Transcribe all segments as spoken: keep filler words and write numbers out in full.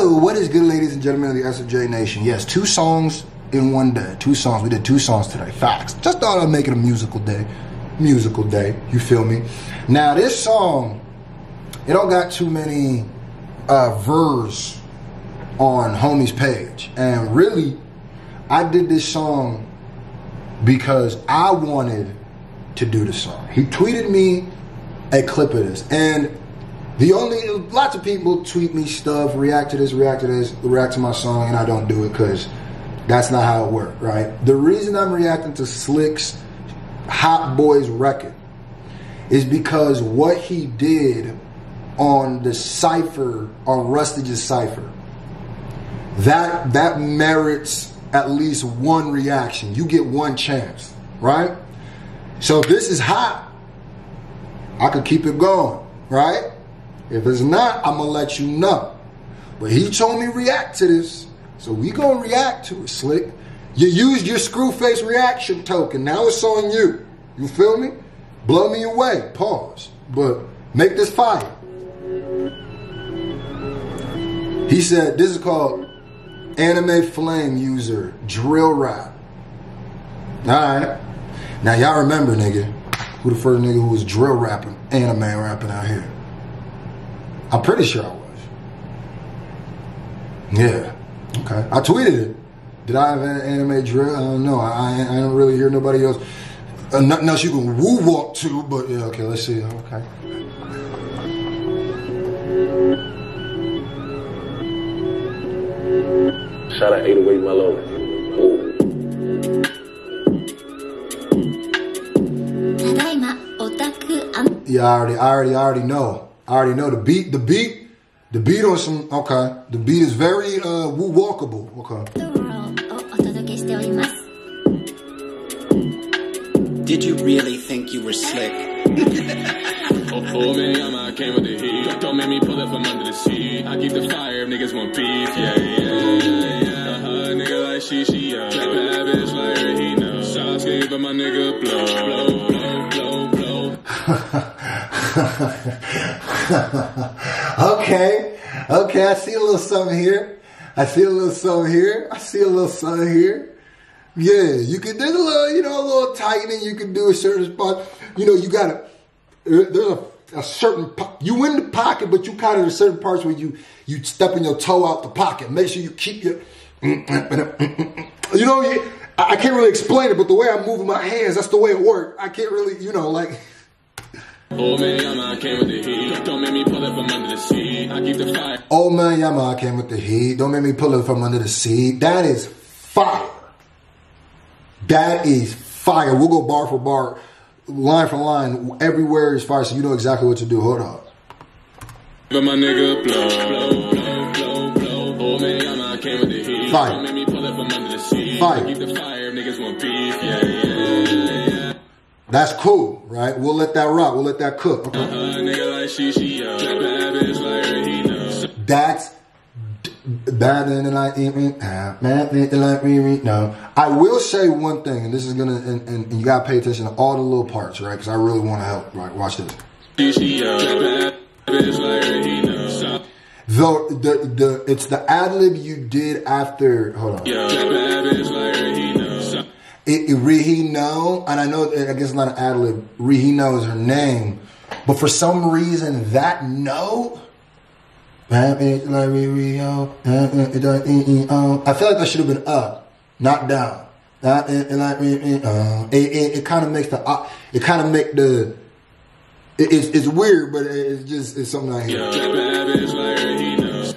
Yo, what is good, ladies and gentlemen of the S F J Nation? Yes, two songs in one day. Two songs. We did two songs today. Facts. Just thought I'd make it a musical day. Musical day. You feel me? Now, this song, it don't got too many uh, verses on homie's page. And really, I did this song because I wanted to do the song. He tweeted me a clip of this. And the only, lots of people tweet me stuff, react to this, react to this, react to my song, and I don't do it because that's not how it worked, right? The reason I'm reacting to Slick's Hot Boys record is because what he did on the cypher, on Rustage's cypher, that, that merits at least one reaction. You get one chance, right? So if this is hot, I could keep it going, right? If it's not, I'm going to let you know. But he told me react to this, so we going to react to it, Slick. You used your Screwface reaction token. Now it's on you. You feel me? Blow me away. Pause. But make this fire. He said, this is called Anime Flame User Drill Rap. All right. Now, y'all remember, nigga, who the first nigga who was drill rapping, anime rapping out here? I'm pretty sure I was. Yeah. Okay. I tweeted it. Did I have an anime drill? I don't know. I, I, I don't really hear nobody else. Uh, nothing else you can woo walk to, but yeah, okay, let's see. Okay. Shout out eight oh eight Mellow. Ooh. Yeah, I already, I already, I already know. I already know the beat, the beat, the beat on some, okay. The beat is very uh, walkable, okay. Did you really think you were slick? I came with the heat. Don't make me pull up from under the seat. I keep the fire if niggas want beef. Yeah, yeah, yeah. Uh-huh, nigga like she, she, uh. Trap that bitch like he know. Sasuke, but my nigga blow, blow, blow, blow, blow. okay, okay, I see a little something here. I see a little something here. I see a little something here. Yeah, you could, there's a little, you know, a little tightening you can do a certain spot. You know, you gotta, there's a, a certain, you in the pocket, but you kind of in certain parts where you, you stepping your toe out the pocket. Make sure you keep your, you know, I can't really explain it, but the way I'm moving my hands, that's the way it works. I can't really, you know, like. Old man Yama, I came with the heat. Don't make me pull up from under the seat. I keep the fire. Old man Yama, I came with the heat. Don't make me pull up from under the seat. That is fire. That is fire. We'll go bar for bar, line for line. Everywhere is fire, so you know exactly what to do. Hold on. But my nigga blow, blow, blow, blow, blow. Old man Yama, I came with the heat. Fire. Don't make me pull up from under the seat. Fire. I keep the fire. Niggas want beef. Yeah, yeah, yeah. That's cool, right? We'll let that rock. We'll let that cook. Okay. That's better than I even like me now. I will say one thing, and this is gonna, and, and you gotta pay attention to all the little parts, right? Because I really want to help. Right? Watch this. Though the the it's the ad lib you did after. Hold on. It, it, Rihino, and I know, I guess it's not an ad-lib, Rihino is her name, but for some reason, that note, I feel like that should have been up, not down. It, it, it kind of makes the, it kind of make the, it, it's, it's weird, but it's just, it's something I hear.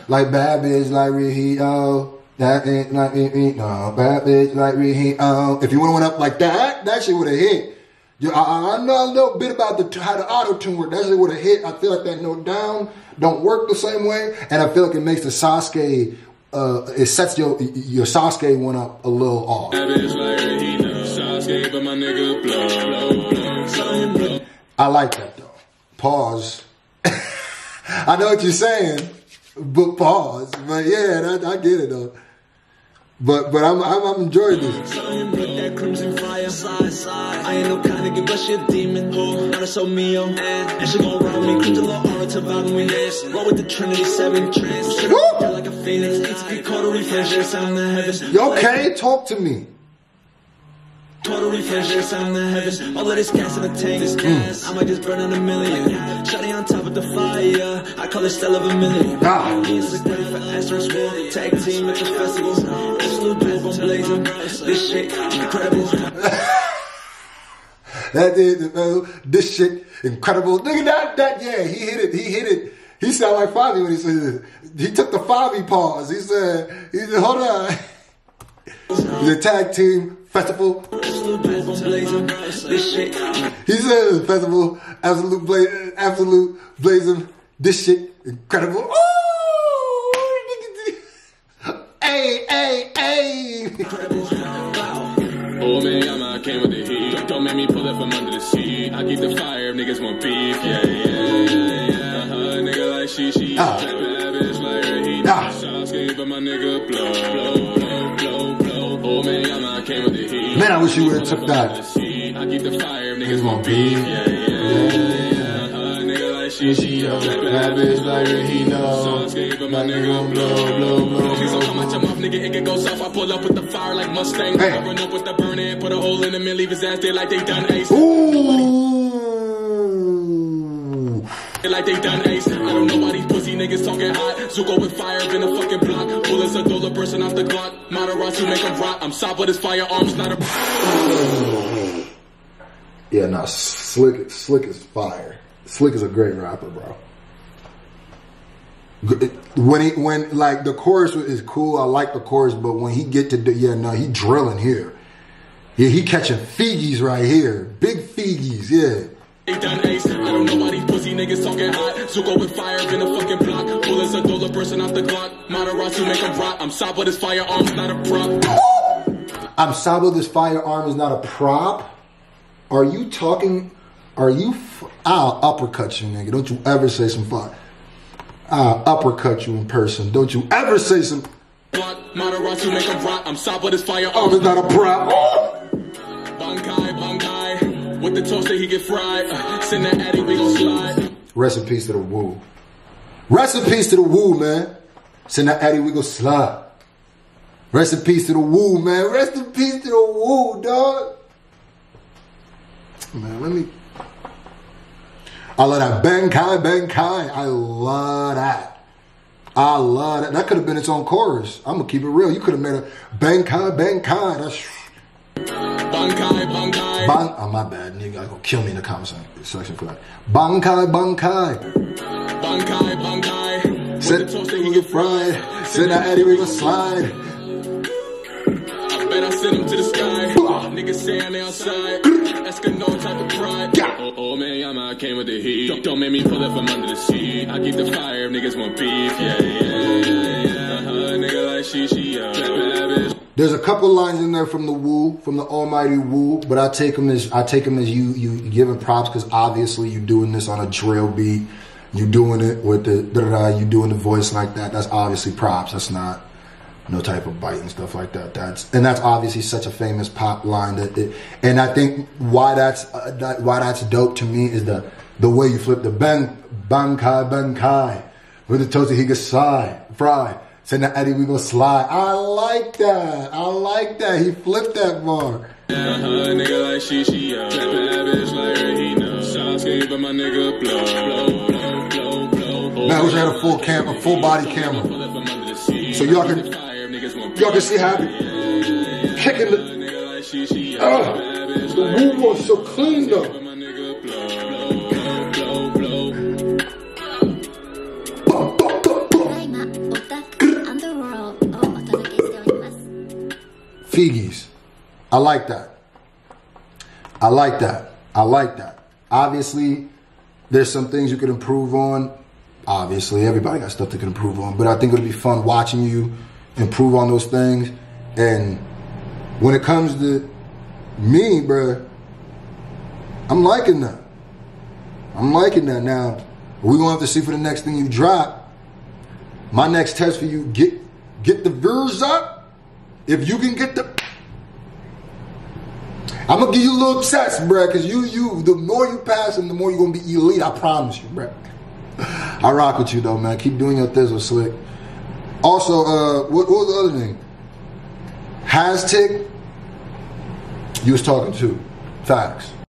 Like bad bitch like Rihino. That ain't like me, no. Bad bitch like me, oh. If you would have went up like that, that shit would have hit. Yeah, I, I know a little bit about the how the auto-tune work. That shit would have hit. I feel like that note down don't work the same way. And I feel like it makes the Sasuke, uh, it sets your your Sasuke one up a little off. I like that, though. Pause. I know what you're saying. But pause, but yeah, I, I get it though. But but I'm I'm, I'm enjoying this. I ain't no kind of give a shit demon. And she gon' round me, the with the Trinity Seven. Phoenix needs to be caught a refresh on the heavens. Y'all can't talk to me. Total refresh on the heavens. All of this gas in the tank is gas. I might just burn in a million. Shotty on top of the fire. I call it style of a million. He's a great for Asterisk World. Tag team at the festivals. Absolute dope on blazing. This shit incredible. That dude, uh, this shit incredible. Nigga, that, that, yeah, he hit it. He hit it. He sounded like Fabi when he said this. He took the Fabi pause. He said, he said, hold on. The tag team festival. He said festival. Absolute bla absolute blazing. This shit incredible. Ooh! Hey, hey, hey. Came with the heat, don't make me pull up from under the seat. I keep the fire if niggas want beef. Yeah, yeah, yeah, yeah. Uh-huh, nigga like she, she. Uh-huh. Type of lavish like her heat. Uh-huh. Sasuke, but my nigga blow, blow, blow, blow, blow. Oh, man, I'm not came with the heat. Man, I wish you would've took that. I keep the fire if niggas want beef. Yeah, yeah, yeah, yeah. Uh-huh, nigga like she, she. Type of lavish like her heat. Sasuke, but my nigga blow, blow, blow. So come out your mouth, nigga, it can go south. I pull up with the fire like Mustang. I run up with the burning, put a hole in. And leave his ass there like they done ace. Ooh. Like they done ace. I don't know why these pussy niggas talking hot. Zuko with fire up in a fucking block. Bullets a dollar person off the Glock. Madara to make him rot. I'm soft with his firearms, not a. Yeah, nah, Slick, Slick is fire. Slick is a great rapper, bro. When he, when like the chorus is cool, I like the chorus, but when he get to the, yeah, no, nah, he drilling here. Yeah, he catching figgies right here. Big figgies, yeah. They done ace. I don't know why these pussy niggas talking hot. Zuko with fire in a fucking block. Bullets a dollar person off the Glock. Madara to make him rot. I'm sob with his firearm is not a prop. I'm sob with his firearm is not a prop? Are you talking? Are you? F I'll uppercut you, nigga. Don't you ever say some fuck. I'll uppercut you in person. Don't you ever say some. Madara to make him rot. I'm sob with his firearm is not a prop. Bankai, Bankai, with the toaster he get fried. Uh, send that Addy, we gon' slide. Rest in peace to the Woo. Rest in peace to the Woo, man. Send that Addy, we gon' slide. Rest in peace to the Woo, man. Rest in peace to the Woo, dog. Man, let me. I love that Bankai, Bankai. I love that. I love that. That could have been its own chorus. I'm gonna keep it real. You could have made a Bankai, Bankai. That's. Bankai, Bankai. Ban oh, my bad, nigga. Y'all gonna kill me in the comment section for that. Bankai, Bankai. Bankai, Bankai. Said the toast that he get fried. Said that Addy we gon' slide. I bet I sent him to the sky. Niggas say I'm outside. Escanon type of pride. Oh, oh man, I'm out, came with the heat. Don't, don't make me pull up from under the seat. I keep the fire if niggas want beef. Yeah, yeah, yeah, yeah. Uh-huh, nigga like she, she, uh, lavish. There's a couple lines in there from the Woo, from the Almighty Woo, but I take them as I take them as you you giving props because obviously you're doing this on a drill beat, you doing it with the da da da, you doing the voice like that. That's obviously props. That's not no type of bite and stuff like that. That's and that's obviously such a famous pop line that. It, and I think why that's uh, that, why that's dope to me is the the way you flip the bang Bankai Bankai with the toasty he gets fried. Said that Addy, we gon' slide. I like that. I like that. He flipped that bar. Yeah, her nigga like she, she out. Type of lavish like her, he know. Sasuke, but my nigga blow, blow, blow, blow, blow. Man, I wish I had a full cam, a full body camera. So y'all can, y'all can see how I'm kicking the. Oh, the room was so clean though. Figgies. I like that. I like that. I like that. Obviously, there's some things you could improve on. Obviously, everybody got stuff they can improve on. But I think it'll be fun watching you improve on those things. And when it comes to me, bruh, I'm liking that. I'm liking that. Now, we're going to have to see for the next thing you drop. My next test for you, get, get the viewers up. If you can get the, I'm gonna give you little sets, bruh, cause you, you, the more you pass and the more you're gonna be elite, I promise you, bruh. I rock with you though, man. Keep doing your thizzle, Slick. Also, uh, what, what was the other name? Hastig, you was talking to. Facts.